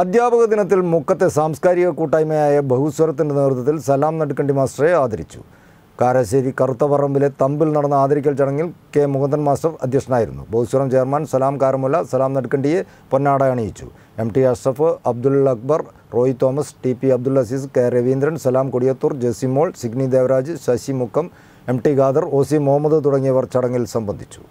Adhyapaka Dinathil Mukkate Samskarika Koottayimayaya Bahuswaratinte Nerthithil Salam Nadukandi Master Aadharichu. Karaseri Karuthaparambile Tambil Nadana Aadharikal Chadangil K. Mukundan Master Adhyakshanaayirunnu. Bahuswaram Chairman Salam Karamula Salam Nadukandiye Pannada Aniyichu. M.T. Ashraf, Abdul Akbar, Roy Thomas, T.P. Aziz, K. Ravindran, Salam Kodiyattur, Jesimol, Signi Devraj, Sashi Mukam, M.T. Gadar, O.C. Mohammed തുടങ്ങിയവർ ചടങ്ങിൽ സംബന്ധിച്ചു.